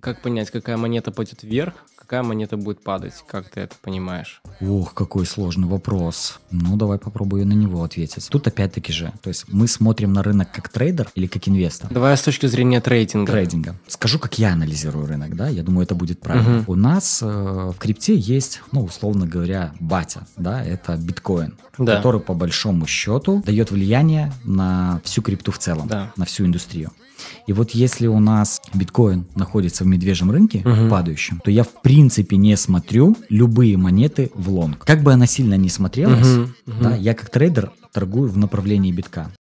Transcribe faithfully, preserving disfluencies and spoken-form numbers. Как понять, какая монета пойдет вверх, какая монета будет падать? Как ты это понимаешь? Ох, какой сложный вопрос. Ну, давай попробую на него ответить. Тут опять-таки же, то есть мы смотрим на рынок как трейдер или как инвестор? Давай с точки зрения трейдинга. Трейдинга. Скажу, как я анализирую рынок, да? Я думаю, это будет правильно. Угу. У нас э, в крипте есть, ну, условно говоря, батя, да? Это биткоин, да, который по большому счету дает влияние на всю крипту в целом, да, на всю индустрию. И вот если у нас биткоин находится в медвежьем рынке, угу, падающем, то я в принципе не смотрю любые монеты в лонг. Как бы она сильно не смотрелась, угу, да, угу, я как трейдер торгую в направлении битка.